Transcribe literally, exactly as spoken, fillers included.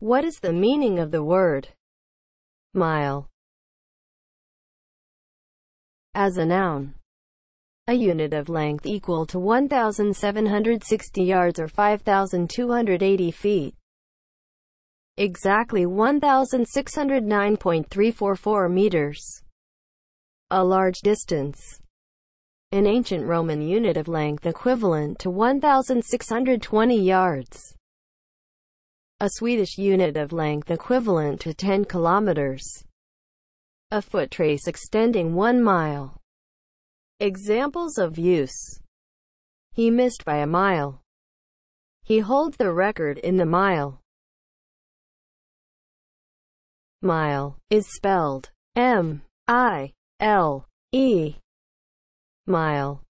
What is the meaning of the word mile? As a noun, a unit of length equal to one thousand seven hundred sixty yards or five thousand two hundred eighty feet. Exactly one thousand six hundred nine point three four four meters. A large distance. An ancient Roman unit of length equivalent to one thousand six hundred twenty yards. A Swedish unit of length equivalent to ten kilometers. A foot trace extending one mile. Examples of use. He missed by a mile. He holds the record in the mile. Mile is spelled M I L E. Mile.